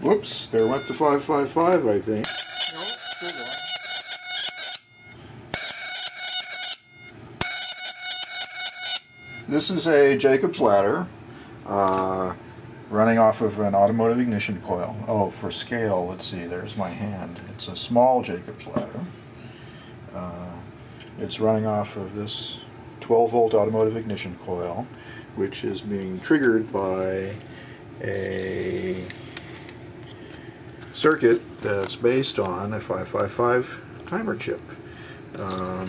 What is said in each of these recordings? Whoops, there went the 555, I think. This is a Jacob's Ladder running off of an automotive ignition coil. Oh, for scale, let's see, there's my hand. It's a small Jacob's Ladder. It's running off of this 12-volt automotive ignition coil, which is being triggered by a circuit that's based on a 555 timer chip. The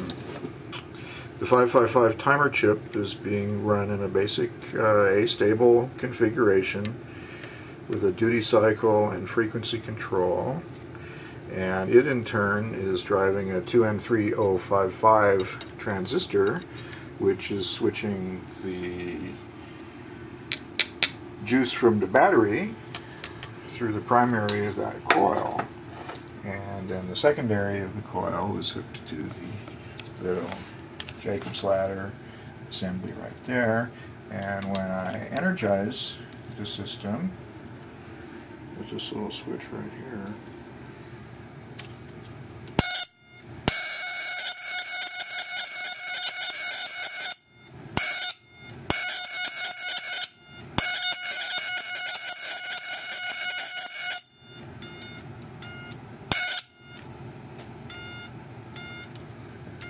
555 timer chip is being run in a basic A-stable configuration with a duty cycle and frequency control, and it in turn is driving a 2N3055 transistor, which is switching the juice from the battery through the primary of that coil, and then the secondary of the coil is hooked to the little Jacob's Ladder assembly right there. And when I energize the system with this little switch right here,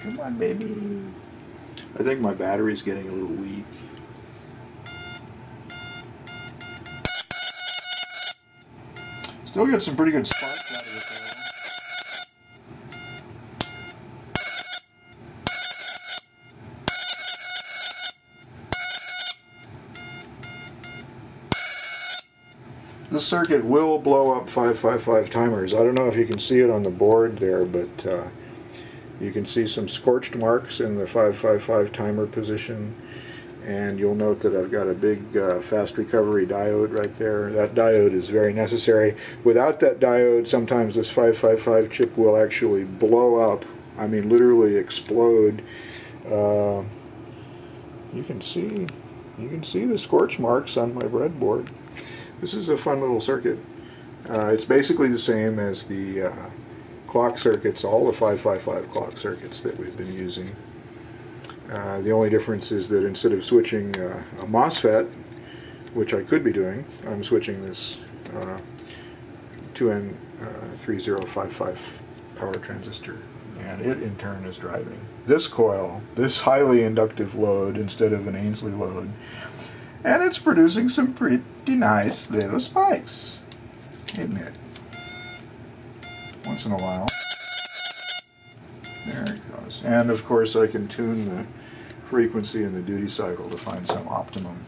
come on, baby. I think my battery's getting a little weak. Still got some pretty good sparks out of it. This circuit will blow up 555 timers. I don't know if you can see it on the board there, but you can see some scorched marks in the 555 timer position, and you'll note that I've got a big fast recovery diode right there. That diode is very necessary. Without that diode, sometimes this 555 chip will actually blow up, I mean literally explode. You can see the scorch marks on my breadboard. This is a fun little circuit. It's basically the same as the clock circuits, all the 555 clock circuits that we've been using. The only difference is that instead of switching a MOSFET, which I could be doing, I'm switching this 2N3055 power transistor, and it in turn is driving this coil, this highly inductive load instead of an Ainslie load, and it's producing some pretty nice little spikes, isn't it? Once in a while. There it goes. And of course I can tune the frequency and the duty cycle to find some optimum.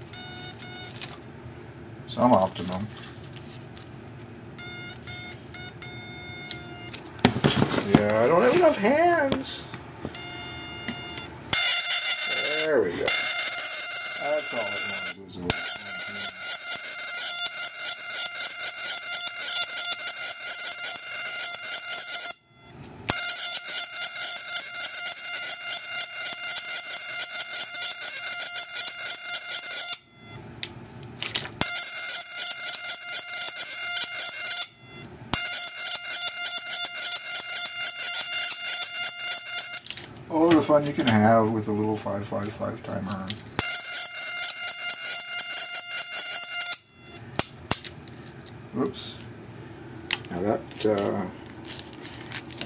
Yeah, I don't have enough hands. There we go. That's all I wanted to do is a little bit. All the fun you can have with a little 555 timer. Whoops. Now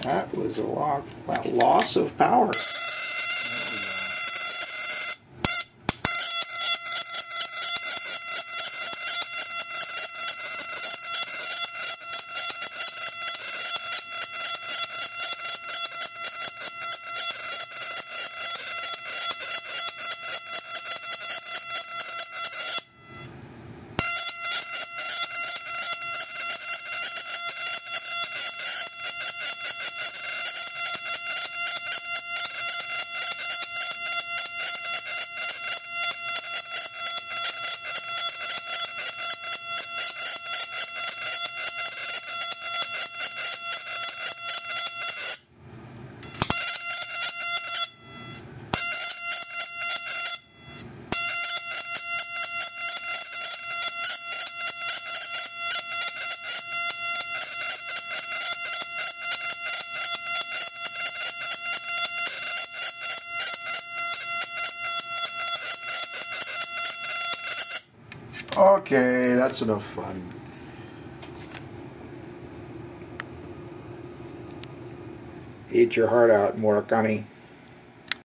that was a loss of power. Okay, that's enough fun. Eat your heart out, Morakani.